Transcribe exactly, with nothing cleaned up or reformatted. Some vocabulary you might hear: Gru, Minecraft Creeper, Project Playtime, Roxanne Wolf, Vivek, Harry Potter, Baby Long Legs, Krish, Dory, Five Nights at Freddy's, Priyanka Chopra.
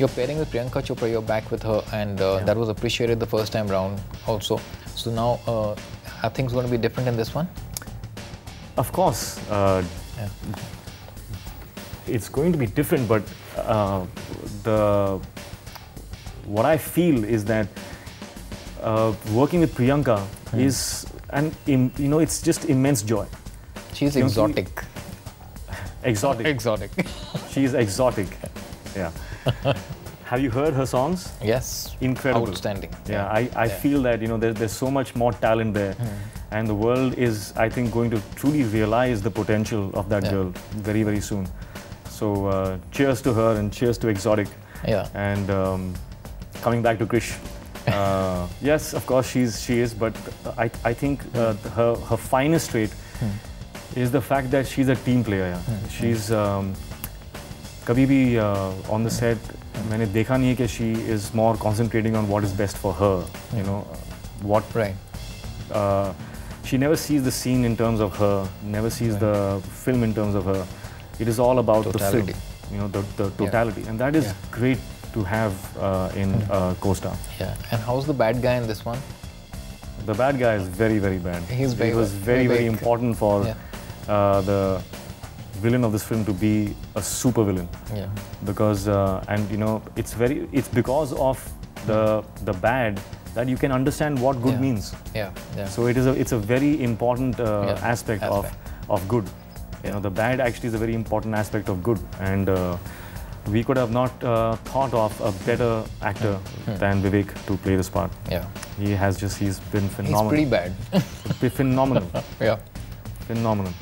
You're pairing with Priyanka Chopra, you're back with her, and uh, yeah. that was appreciated the first time round also. So now, uh, are things going to be different in this one? Of course. Uh, yeah. It's going to be different, but uh, the what I feel is that uh, working with Priyanka mm. is, and you know, it's just immense joy. She's Priyanka, exotic. Exotic. Exotic. She's exotic. Yeah. Have you heard her songs? Yes. Incredible. Outstanding. Yeah, yeah. I, I yeah. feel that, you know, there, there's so much more talent there. Mm. And the world is, I think, going to truly realize the potential of that yeah. girl very, very soon. So, uh, cheers to her and cheers to Exotic. Yeah. And um, coming back to Krish. Uh, yes, of course, she's she is, but I, I think uh, her, her finest trait mm. is the fact that she's a team player. Yeah. Mm-hmm. She's um, kabhi bhi, uh, on the set, maine dekha nahi hai ki she is more concentrating on what is best for her. You know, what right. Uh, she never sees the scene in terms of her. Never sees right. the film in terms of her. It is all about totality. The film. You know, the, the totality, yeah. and that is yeah. great to have uh, in uh, co-star. Yeah. And how's the bad guy in this one? The bad guy is very, very bad. He's very. It was very, very, very important for. Yeah. Uh, the villain of this film to be a super villain, yeah. because uh, and you know it's very it's because of the the bad that you can understand what good yeah. means. Yeah, yeah. So it is a it's a very important uh, yeah. aspect, aspect of of good. You yeah. know, the bad actually is a very important aspect of good, and uh, we could have not uh, thought of a better actor hmm. than Vivek to play this part. Yeah, he has just he's been phenomenal. He's pretty bad. Phenomenal. yeah, phenomenal.